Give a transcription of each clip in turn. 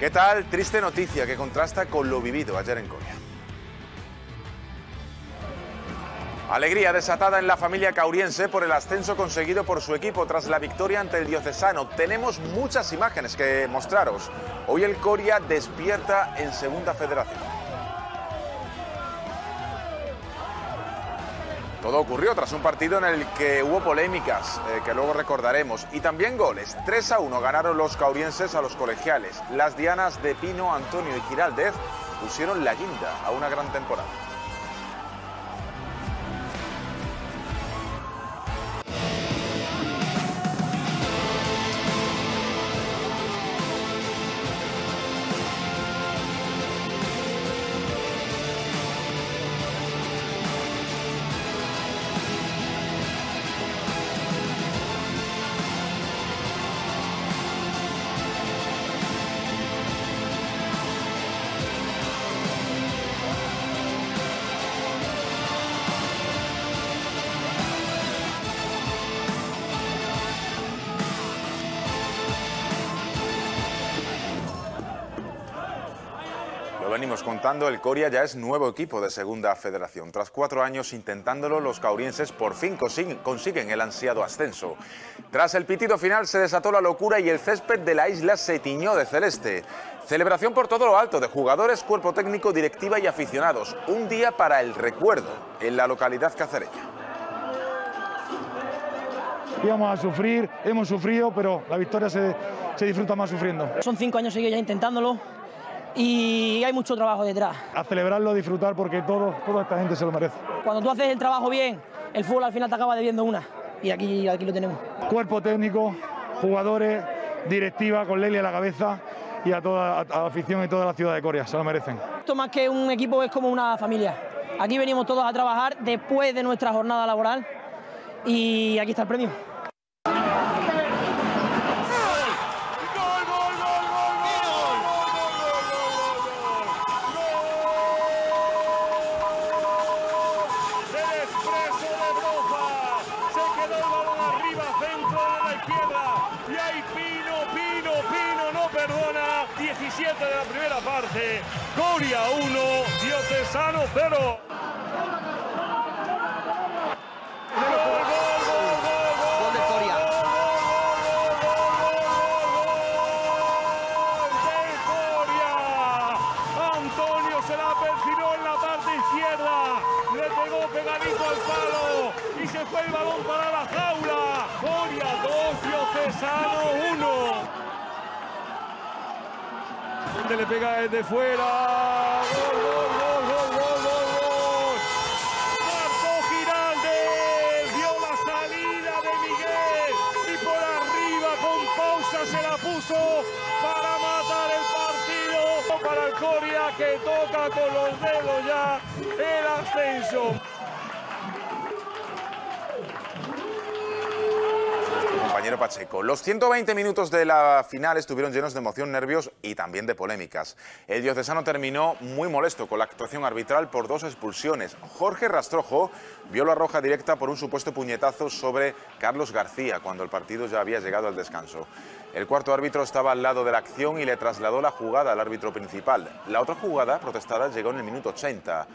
¿Qué tal? Triste noticia que contrasta con lo vivido ayer en Coria. Alegría desatada en la familia cauriense por el ascenso conseguido por su equipo tras la victoria ante el Diocesano. Tenemos muchas imágenes que mostraros. Hoy el Coria despierta en Segunda Federación. Todo ocurrió tras un partido en el que hubo polémicas, que luego recordaremos, y también goles. 3-1 ganaron los caurienses a los colegiales. Las dianas de Pino, Antonio y Giráldez pusieron la guinda a una gran temporada. Venimos contando, el Coria ya es nuevo equipo de Segunda Federación. Tras 4 años intentándolo, los caurienses por fin consiguen el ansiado ascenso. Tras el pitido final se desató la locura y el césped de la isla se tiñó de celeste. Celebración por todo lo alto de jugadores, cuerpo técnico, directiva y aficionados. Un día para el recuerdo en la localidad cacereña. Íbamos a sufrir, hemos sufrido, pero la victoria se disfruta más sufriendo. Son 5 años seguidos ya intentándolo. Y hay mucho trabajo detrás. A celebrarlo, a disfrutar, porque toda esta gente se lo merece. Cuando tú haces el trabajo bien, el fútbol al final te acaba debiendo una. Y aquí lo tenemos. Cuerpo técnico, jugadores, directiva, con Lely a la cabeza y a toda la afición y toda la ciudad de Coria, se lo merecen. Esto más que un equipo es como una familia. Aquí venimos todos a trabajar después de nuestra jornada laboral y aquí está el premio. De la primera parte, Coria 1, Diocesano 0. ¡Gol, gol, gol de Coria! Antonio se la perfiló en la parte izquierda, le pegó pegadito al palo y se fue el balón para la jaula. Coria 2, Diocesano 1. Le pega desde fuera. ¡Gol, gol, gol, gol, gol, gol, gol! Marco Giralde dio la salida de Miguel y por arriba con pausa se la puso para matar el partido para el Coria, que toca con los dedos ya el ascenso. Pacheco. Los 120 minutos de la final estuvieron llenos de emoción, nervios y también de polémicas. El diocesano terminó muy molesto con la actuación arbitral por 2 expulsiones. Jorge Rastrojo vio la roja directa por un supuesto puñetazo sobre Carlos García cuando el partido ya había llegado al descanso. El cuarto árbitro estaba al lado de la acción y le trasladó la jugada al árbitro principal. La otra jugada protestada llegó en el minuto 80.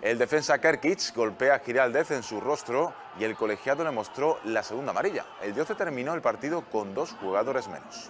El defensa Kerkitz golpea a Giráldez en su rostro y el colegiado le mostró la segunda amarilla. El diocesano terminó el partido con 2 jugadores menos.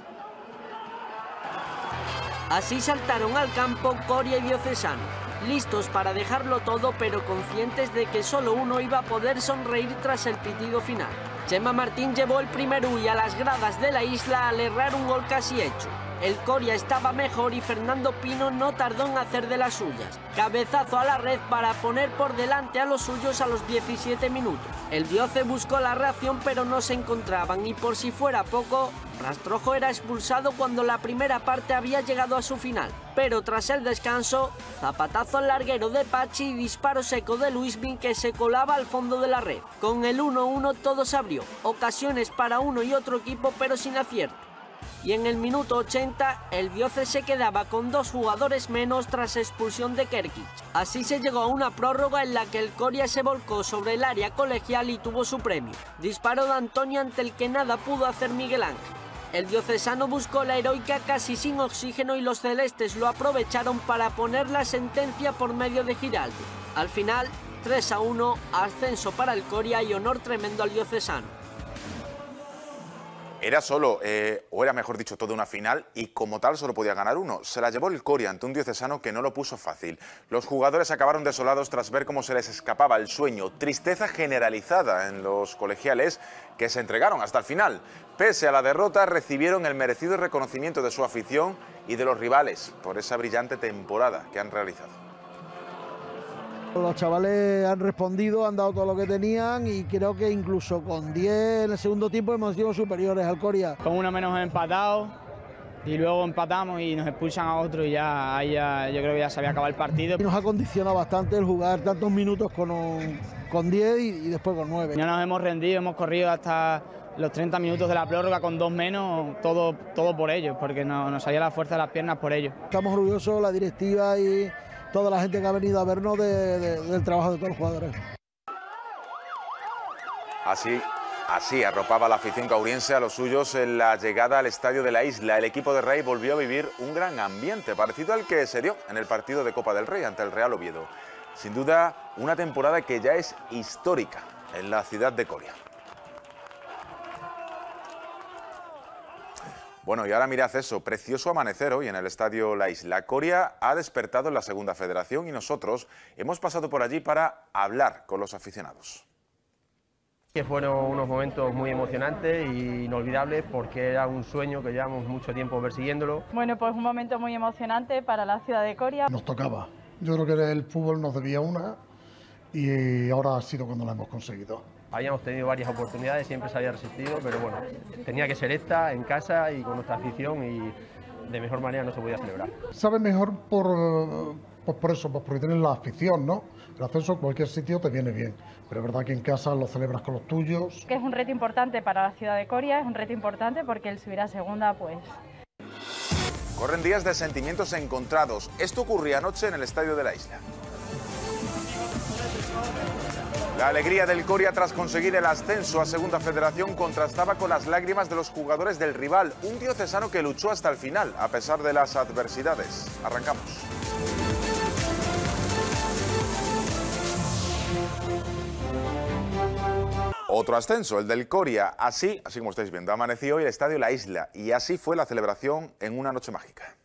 Así saltaron al campo Coria y Diocesano, listos para dejarlo todo, pero conscientes de que solo uno iba a poder sonreír tras el pitido final. Chema Martín llevó el primer y a las gradas de la isla al errar un gol casi hecho. El Coria estaba mejor y Fernando Pino no tardó en hacer de las suyas. Cabezazo a la red para poner por delante a los suyos a los 17 minutos. El Dioce buscó la reacción pero no se encontraban y por si fuera poco, Rastrojo era expulsado cuando la primera parte había llegado a su final. Pero tras el descanso, zapatazo al larguero de Pachi y disparo seco de Luismi que se colaba al fondo de la red. Con el 1-1 todo se abrió, ocasiones para uno y otro equipo pero sin acierto. Y en el minuto 80, el Diocesano se quedaba con 2 jugadores menos tras expulsión de Kerkitz. Así se llegó a una prórroga en la que el Coria se volcó sobre el área colegial y tuvo su premio. Disparo de Antonio ante el que nada pudo hacer Miguel Ángel. El diocesano buscó la heroica casi sin oxígeno y los celestes lo aprovecharon para poner la sentencia por medio de Giraldo. Al final, 3-1, ascenso para el Coria y honor tremendo al diocesano. Era solo, o era mejor dicho, toda una final y como tal solo podía ganar uno. Se la llevó el Coria ante un diocesano que no lo puso fácil. Los jugadores acabaron desolados tras ver cómo se les escapaba el sueño. Tristeza generalizada en los colegiales que se entregaron hasta el final. Pese a la derrota, recibieron el merecido reconocimiento de su afición y de los rivales por esa brillante temporada que han realizado. Los chavales han respondido, han dado todo lo que tenían y creo que incluso con 10 en el segundo tiempo hemos sido superiores al Coria. Con uno menos empatado y luego empatamos y nos expulsan a otro y ya yo creo que ya se había acabado el partido. Y nos ha condicionado bastante el jugar tantos minutos con 10 y después con 9. No nos hemos rendido, hemos corrido hasta los 30 minutos de la prórroga con 2 menos, todo por ellos, porque nos salía la fuerza de las piernas por ellos. Estamos orgullosos, la directiva y toda la gente que ha venido a vernos del trabajo de todos los jugadores. Así arropaba la afición cauriense a los suyos en la llegada al Estadio de la Isla. El equipo de Rey volvió a vivir un gran ambiente, parecido al que se dio en el partido de Copa del Rey ante el Real Oviedo. Sin duda, una temporada que ya es histórica en la ciudad de Coria. Bueno, y ahora mirad eso, precioso amanecer hoy en el Estadio La Isla. Coria ha despertado en la Segunda Federación y nosotros hemos pasado por allí para hablar con los aficionados. Fueron unos momentos muy emocionantes e inolvidables porque era un sueño que llevamos mucho tiempo persiguiéndolo. Bueno, pues un momento muy emocionante para la ciudad de Coria. Nos tocaba, yo creo que el fútbol nos debía una y ahora ha sido cuando la hemos conseguido. Habíamos tenido varias oportunidades, siempre se había resistido, pero bueno, tenía que ser esta, en casa y con nuestra afición y de mejor manera no se podía celebrar. Sabe mejor por eso, porque tienes la afición, ¿no? El ascenso a cualquier sitio te viene bien, pero es verdad que en casa lo celebras con los tuyos. Que es un reto importante para la ciudad de Coria, es un reto importante porque el subir a segunda, pues... Corren días de sentimientos encontrados. Esto ocurría anoche en el Estadio de la Isla. La alegría del Coria tras conseguir el ascenso a Segunda Federación contrastaba con las lágrimas de los jugadores del rival, un diocesano que luchó hasta el final, a pesar de las adversidades. Arrancamos. Otro ascenso, el del Coria. Así como estáis viendo, amaneció hoy el Estadio La Isla y así fue la celebración en una noche mágica.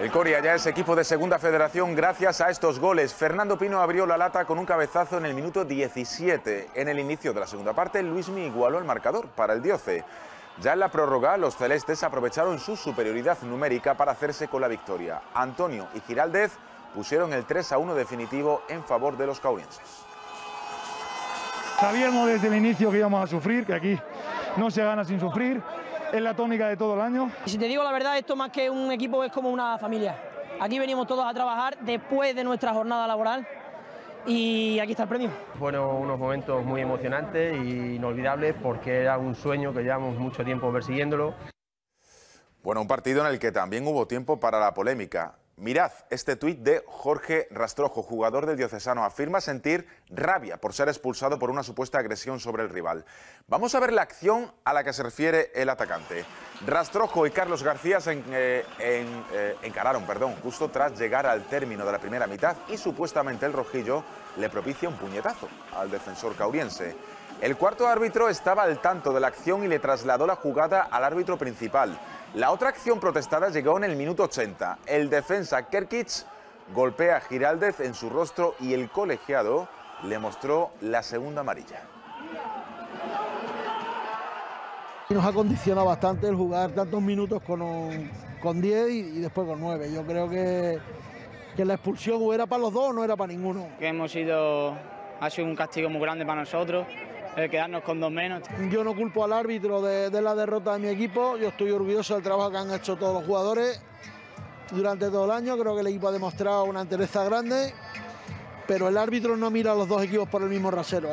El Coria ya es equipo de Segunda Federación gracias a estos goles. Fernando Pino abrió la lata con un cabezazo en el minuto 17. En el inicio de la segunda parte, Luismi igualó el marcador para el Dioce. Ya en la prórroga, los celestes aprovecharon su superioridad numérica para hacerse con la victoria. Antonio y Giráldez pusieron el 3-1 definitivo en favor de los caurienses. Sabíamos desde el inicio que íbamos a sufrir, que aquí no se gana sin sufrir. Es la tónica de todo el año. Y si te digo la verdad, esto más que un equipo es como una familia. Aquí venimos todos a trabajar después de nuestra jornada laboral y aquí está el premio. Fueron unos momentos muy emocionantes e inolvidables porque era un sueño que llevamos mucho tiempo persiguiéndolo. Bueno, un partido en el que también hubo tiempo para la polémica. Mirad este tuit de Jorge Rastrojo, jugador del Diocesano. Afirma sentir rabia por ser expulsado por una supuesta agresión sobre el rival. Vamos a ver la acción a la que se refiere el atacante. Rastrojo y Carlos García se encararon justo tras llegar al término de la primera mitad y supuestamente el rojillo le propicia un puñetazo al defensor cauriense. El cuarto árbitro estaba al tanto de la acción y le trasladó la jugada al árbitro principal. La otra acción protestada llegó en el minuto 80. El defensa Kerkitz golpea a Giráldez en su rostro y el colegiado le mostró la segunda amarilla. Nos ha condicionado bastante el jugar tantos minutos con 10 y después con 9. Yo creo que que la expulsión o era para los dos o no era para ninguno. Que ha sido un castigo muy grande para nosotros, quedarnos con dos menos. Yo no culpo al árbitro de la derrota de mi equipo, yo estoy orgulloso del trabajo que han hecho todos los jugadores durante todo el año, creo que el equipo ha demostrado una entereza grande, pero el árbitro no mira a los dos equipos por el mismo rasero.